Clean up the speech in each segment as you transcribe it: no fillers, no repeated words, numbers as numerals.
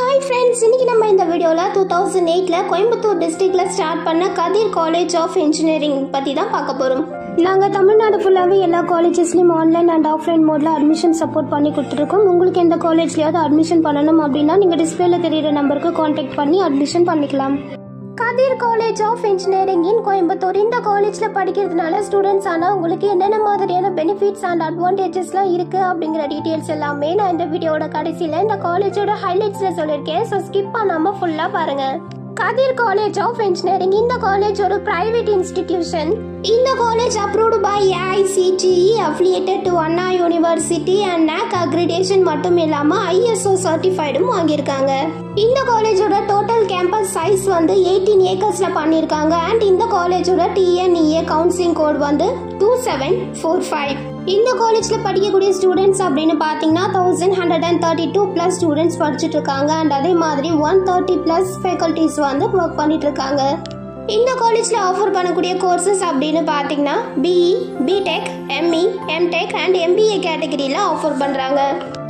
Hi friends, इनकी नम्मा इंदा वीडियो ला 2008 ला कोयंबतूर डिस्ट्रिक्ट ला स्टार्ट पन्ना कादीर कॉलेज ऑफ इंजीनियरिंग पत्ती दा पाका पोरुम। நாங்க தமிழ்நாடு ஃபுல்லாவே எல்லா காலேजेसலயும் ஆன்லைன் அண்ட் ஆஃப்லைன் மோட்ல அட்மிஷன் சப்போர்ட் பண்ணி கொடுத்திருக்கோம். உங்களுக்கு எந்த காலேஜ்லயாவது அட்மிஷன் பண்ணனும் அப்படினா நீங்க டிஸ்ப்ளேல தெரியுற நம்பருக்கு कांटेक्ट பண்ணி அட்மிஷன் பண்ணிக்கலாம். Kathir college of engineering in Coimbatore. இந்த காலேஜ்ல படிக்கிறதுனால ஸ்டூடண்ட்ஸ் ஆனா உங்களுக்கு என்னென்ன மாதிரியான பெனிஃபிட்ஸ் அண்ட் அட்வான்டேजेसலாம் இருக்கு அப்படிங்கற டீடைல்ஸ் எல்லாமே நான் இந்த வீடியோட கடைசில இந்த காலேஜோட ஹைலைட்ஸ்ல சொல்லிருக்கேன். சோ ஸ்கிப் பண்ணாம ஃபுல்லா பாருங்க. Kathir College of Engineering in the college or a private institution. In the college approved by AICTE, affiliated to Anna University and NAAC accreditation மட்டும் இல்லாம ISO certifiedம் வாங்கிருக்காங்க. இந்த காலேஜோட total campus size வந்து 18 acresல பண்ணிருக்காங்க and இந்த காலேஜோட TNEA counseling code வந்து 2745. இந்த காலேஜ்ல படிக்கக்கூடிய ஸ்டூடண்ட்ஸ் அப்படினு பாத்தீங்கன்னா 1132 + ஸ்டூடண்ட்ஸ் படிச்சிட்டு இருக்காங்க and அதே மாதிரி 130 + ஃபேக்கல்டிஸ் வந்து வர்க் பண்ணிட்டு இருக்காங்க. இந்த காலேஜ்ல ஆஃபர் பண்ணக்கூடிய கோர்सेस அப்படினு பாத்தீங்கன்னா BE, B. Tech, ME, M Tech and MBA கேட்டகரியில ஆஃபர் பண்றாங்க.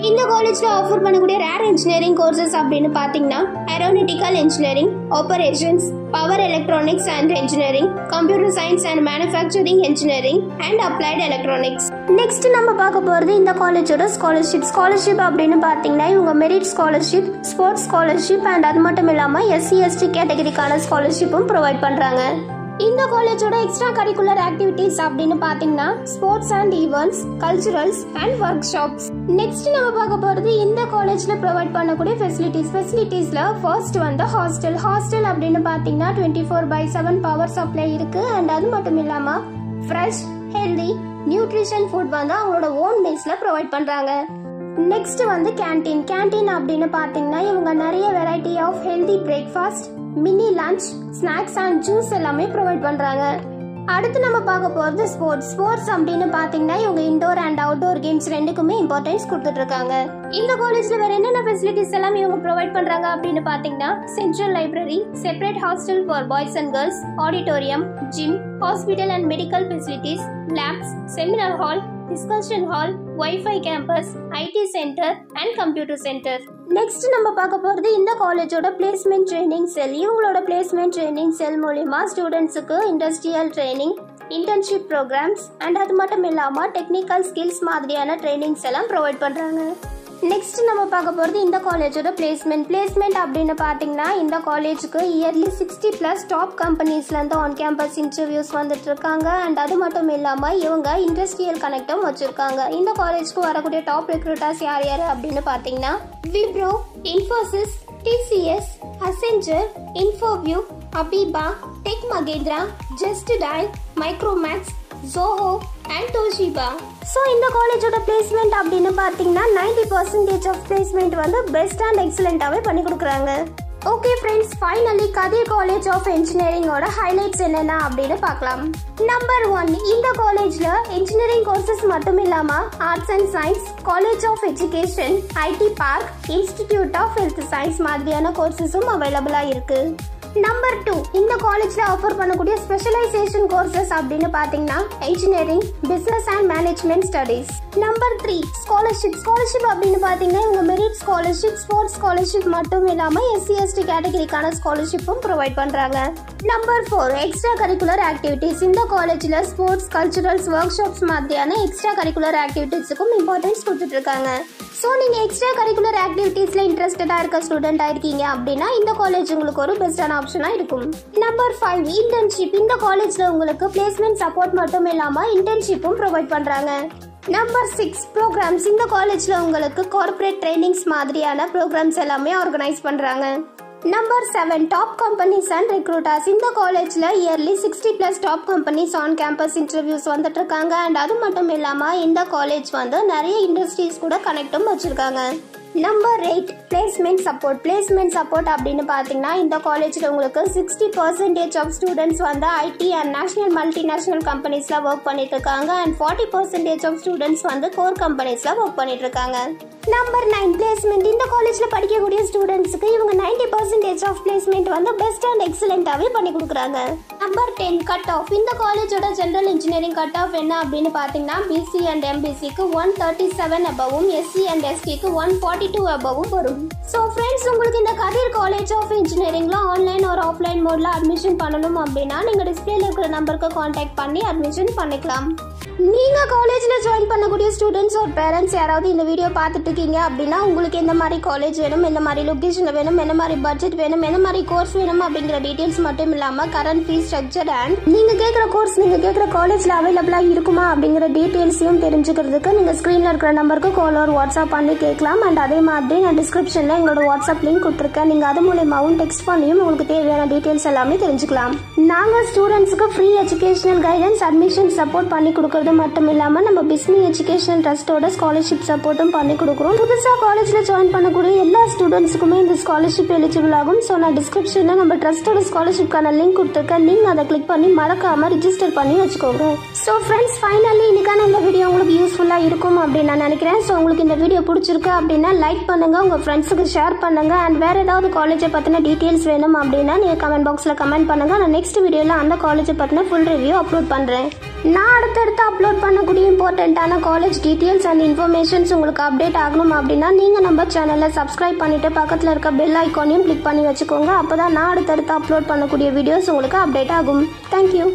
இந்த காலேஜ்ல ஆஃபர் பண்ணக்கூடிய ரேர் இன்ஜினியரிங் கோர்सेस அப்படினு பாத்தீங்கன்னா Aeronautical Engineering, Operations, Power Electronics and Engineering, Computer Science and Manufacturing Engineering and Applied Electronics. Next நம்ம பார்க்க போறது இந்த காலேஜோட ஸ்காலர்ஷிப். ஸ்காலர்ஷிப் அப்படினு பாத்தீங்கன்னா இவங்க merit scholarship, sports scholarship and அது மட்டும் இல்லாம SC ST கேட்டகரிக்கான ஸ்காலர்ஷிப்பும் ப்ரொவைட் பண்றாங்க. இந்த காலேஜோட எக்ஸ்ட்ரா கரிக்குலர் ஆக்டிவிட்டீஸ் அப்படினு பாத்தீங்கன்னா sports and events, culturals and workshops. Next நம்ம பார்க்க போறது இந்த காலேஜ்ல ப்ரொவைட் பண்ணக்கூடிய ஃபெசிலிட்டிஸ். ஃபெசிலிட்டிஸ்ல ஃபர்ஸ்ட் வந்து ஹாஸ்டல். ஹாஸ்டல் அப்படினு பாத்தீங்கன்னா 24/7 பவர் சப்ளை இருக்கு அண்ட் அது மட்டும் இல்லாம ஃப்ரெஷ், ஹெல்தி, நியூட்ரிஷன் ஃபுட் வந்து அவங்களோட ஓன் மீல்ஸ்ல ப்ரொவைட் பண்றாங்க. நெக்ஸ்ட் வந்து கேண்டீன். கேண்டீன் அப்படினு பாத்தீங்கன்னா இவங்க நிறைய variety of healthy breakfast, mini lunch, snacks and juice எல்லாமே ப்ரொவைட் பண்றாங்க. அடுத்து நம்ம பார்க்க போறது ஸ்போர்ட்ஸ். ஸ்போர்ட்ஸ் அப்படினு பாத்தீங்கன்னா இவங்க இன்டோர் அண்ட் அவுட்டோர் கேம்ஸ் ரெண்டுக்குமே இம்பார்ட்டன்ஸ் கொடுத்துட்டு இருக்காங்க. இந்த காலேஜ்ல வேற என்னென்ன ஃபெசிலிட்டிஸ் எல்லாம் இவங்க ப்ரொவைட் பண்றாங்க அப்படினு பாத்தீங்கன்னா central library, separate hostel for boys and girls, auditorium, gym, hospital and medical facilities, labs, seminar hall, discussion hall, Wi-Fi campus, IT center and computer center. Next நம்ம பார்க்க போறது இந்த காலேஜோட placement training cell. இவங்களோட placement training cell மூலமா ஸ்டூடண்ட்ஸ்க்கு industrial training, internship programs and அது மட்டும் இல்லாம technical skills மாதிரியான trainings எல்லாம் ப்ரொவைட் பண்றாங்க. நெக்ஸ்ட் நம்ம பார்க்க போறது இந்த காலேஜோட பிளேஸ்மெண்ட். பிளேஸ்மெண்ட் அப்படின்னு பாத்தீங்கன்னா இந்த காலேஜுக்கு இயர்லி 60+ டாப் கம்பெனிஸ்ல இருந்து ஆன் கேம்பஸ் இன்டர்வியூஸ் வந்துட்டு இருக்காங்க அண்ட் அது மட்டும் இல்லாம இவங்க இண்டஸ்ட்ரியல் கனெக்டும் வச்சிருக்காங்க. இந்த காலேஜுக்கு வரக்கூடிய டாப் ரெக்ரூட்டர்ஸ் யார் யார் அப்படின்னு பாத்தீங்கன்னா Wipro, Infosys, TCS, Infoview, Abiba, Tech Mahindra, Just Dial, Micromax, Zoho and Toshiba. So இந்த காலேஜோட பிளேஸ்மெண்ட் அப்படினு பாத்தீங்கன்னா 90% ஆஃப் பிளேஸ்மெண்ட் வந்து பெஸ்ட் அண்ட் எக்ஸலென்ட்டாவே பண்ணி கொடுக்கறாங்க. Okay friends, finally Kathir college of engineering ஓட ஹைலைட்ஸ் என்னன்னா அப்படினு பார்க்கலாம். நம்பர் 1, இந்த காலேஜ்ல இன்ஜினியரிங் கோர்सेस மட்டும் இல்லாம arts and science, college of education, IT park, institute of health science மாதிரியான கோர்सेसும் அவைலபிளா இருக்கு. நம்பர் 2, இந்த காலேஜ்ல ஆஃபர் பண்ணக்கூடிய ஸ்பெஷலைசேஷன் கோர்सेस அப்படினு பாத்தீங்கன்னா engineering, business and management studies. Number 3, scholarship. Scholarship அப்படினு பாத்தீங்கன்னா இவங்க மெரிட் ஸ்காலர்ஷிப், ஸ்போர்ட்ஸ் ஸ்காலர்ஷிப் மட்டும் இல்லாம SC ST கேட்டகரிக்கான ஸ்காலர்ஷிப்பும் ப்ரொவைட் பண்றாங்க. Number 4, extra curricular activities. இந்த காலேஜ்ல ஸ்போர்ட்ஸ், கல்ச்சுரல்ஸ், வொர்க் ஷாப்ஸ் மாதிரியான எக்ஸ்ட்ரா கரிக்குலர் ஆக்டிவிட்டீஸ்க்கும் இம்பார்ட்டன்ஸ் கொடுத்துட்டு இருக்காங்க. சோ நீங்க எக்ஸ்ட்ரா கரிக்குலர் ஆக்டிவிட்டீஸ்ல இன்ட்ரஸ்டடா இருக்க ஸ்டூடெண்டா இருக்கீங்க அப்படினா இந்த காலேஜ் உங்களுக்கு ஒரு பெஸ்டான ஆப்ஷனா இருக்கும். Number 5, internship. இந்த காலேஜ்ல உங்களுக்கு பிளேஸ்மென்ட் சப்போர்ட் மட்டும் இல்லாம இன்டர்ன்ஷிப்பும் ப்ரொவைட் பண்றாங்க. Number 6, programmes. இந்த காலேஜ்ல உங்களுக்கு கார்ப்பரேட் ட்ரெய்னிங்ஸ் மாதிரியான ப்ரோக்ராம்ஸ் எல்லாமே ஆர்கனைஸ் பண்றாங்க. Number 7, top companies and recruiters. இந்த காலேஜ்ல yearly 60+ top companies on campus interviews வந்துட்டு இருக்காங்க அண்ட் அது மட்டும் இல்லாம இந்த காலேஜ் வந்து நிறைய இண்டஸ்ட்ரீஸ் கூட கனெக்டும் வச்சிருக்காங்க. Number 8, placement support. Placement support அப்படின்னு பாத்தீங்கன்னா இந்த காலேஜ்ல உங்களுக்கு 60% ஆஃப் ஸ்டூடெண்ட்ஸ் வந்து ஐடி அண்ட் நேஷனல் மல்டிநேஷனல் கம்பெனிஸ்ல ஒர்க் பண்ணிட்டு இருக்காங்க அண்ட் 40% ஆஃப் ஸ்டூடெண்ட்ஸ் வந்து கோர் கம்பெனிஸ்ல ஒர்க் பண்ணிட்டு இருக்காங்க. Number 9, placement. இந்த காலேஜ்ல படிக்கக்கூடிய ஸ்டூடெண்ட்ஸ்க்கு இவங்க 90% ஆஃப் பிளேஸ்மெண்ட் வந்து பெஸ்ட் அண்ட் எக்ஸலென்ட்டாவே பண்ணி கொடுக்குறாங்க. Number 10, cut of. இந்த காலேஜோட ஜெனரல் இன்ஜினியரிங் கட் ஆஃப் என்ன அப்படின்னு பாத்தீங்கன்னா BC and MBCக்கு 137 above, SC and STக்கு 142 above வரும். சோ फ्रेंड्स, உங்களுக்கு கதிர் காலேஜ் ஆஃப் இன்ஜினியரிங்கில் ஆன்லைன் ஒரு ஆஃப்லைன் மோடில் அட்மிஷன் பண்ணணும் அப்படின்னா நீங்கள் டிஸ்பிளேல இருக்கிற நம்பருக்கு காண்டாக்ட் பண்ணி அட்மிஷன் பண்ணிக்கலாம். நீங்கள் காலேஜில் ஜாயின் பண்ணக்கூடிய ஸ்டூடெண்ட்ஸ் ஒரு பேரண்ட்ஸ் யாராவது இந்த வீடியோ பார்த்துட்டு இருக்கீங்க அப்படின்னா உங்களுக்கு எந்த மாதிரி காலேஜ் வேணும், எந்த மாதிரி லொக்கேஷனில் வேணும், என்ன மாதிரி பட்ஜெட் வேணும், என்ன மாதிரி கோர்ஸ் வேணும் அப்படிங்கிற டீட்டெயில்ஸ் மட்டும் இல்லாமல் கரண்ட் ஃபீஸ் ஸ்ட்ரக்சர் அண்ட் நீங்கள் கேட்குற கோர்ஸ் நீங்கள் கேட்குற காலேஜில் அவைலபிளாக இருக்குமா அப்படிங்கிற டீட்டெயில்ஸையும் தெரிஞ்சுக்கிறதுக்கு நீங்கள் ஸ்க்ரீனில் இருக்கிற நம்பருக்கு கால் ஒரு வாட்ஸ்அப் பண்ணி கேட்கலாம். அண்ட் அதே மாதிரி நான் டிஸ்கிரிப்ஷனில் எங்களோட வாட்ஸ்அப் லிங்க் கொடுத்துருக்கேன். நீங்கள் அது மூலமாகவும் டெக்ஸ்ட் பண்ணியும் உங்களுக்கு தேவையான டீட்டெயில்ஸ் எல்லாமே தெரிஞ்சுக்கலாம். நாங்கள் ஸ்டூடெண்ட்ஸுக்கு free educational guidance, admission support பண்ணி கொடுக்குறது மட்டும் இல்லாமல் நம்ம பிஸ்மி எஜுகேஷனல் ட்ரஸ்டோட ஸ்காலர்ஷிப் சப்போர்ட்டும் பண்ணி கொடுக்குறோம். புதுசாக காலேஜில் ஜாயின் பண்ணக்கூடிய எல்லா ஸ்டூடெண்ட்ஸுக்குமே இந்த ஸ்காலர்ஷிப் எலிஜிபிள் ஆகும். ஸோ நான் டிஸ்கிரிப்ஷனில் நம்ம ட்ரஸ்டோட ஸ்காலர்ஷிப்கான லிங்க் கொடுத்துருக்கேன். நீங்கள் அதை கிளிக் பண்ணி மறக்காமல் ரிஜிஸ்டர் பண்ணி வச்சுக்கோங்க. ஸோ ஃப்ரெண்ட்ஸ், ஃபைனலி இன்னைக்கான இந்த வீடியோ உங்களுக்கு யூஸ்ஃபுல்லாக இருக்கும் அப்படின்னு நான் நினைக்கிறேன். ஸோ உங்களுக்கு இந்த வீடியோ பிடிச்சிருக்கு அப்படின்னா லைக் பண்ணுங்கள், உங்கள் ஃப்ரெண்ட்ஸுக்கு ஷேர் பண்ணுங்கள். அண்ட் வேறு ஏதாவது காலேஜை பற்றின டீட்டெயில்ஸ் வேணும் அப்படின்னா நீங்கள் கமெண்ட் பாக்ஸில் கமெண்ட் பண்ணுங்கள். நான் நெக்ஸ்ட் வீடியோவில் அந்த காலேஜை பற்றின ஃபுல் ரிவ்யூ அப்லோட் பண்ணுறேன். நான் அடுத்தடுத்து அப்லோட் பண்ணக்கூடிய இம்பார்ட்டண்ட்டான காலேஜ் டீட்டெயில்ஸ் அண்ட் இன்ஃபர்மேஷன்ஸ் உங்களுக்கு அப்டேட் ஆகணும் அப்படின்னா நீங்கள் நம்ம சேனலை சப்ஸ்கிரைப் பண்ணிவிட்டு பக்கத்தில் இருக்க பெல் ஐக்கானையும் கிளிக் பண்ணி வச்சுக்கோங்க. அப்போ தான் நான் அடுத்தடுத்து அப்லோட் பண்ணக்கூடிய வீடியோஸ் உங்களுக்கு அப்டேட் ஆகும். தேங்க்யூ.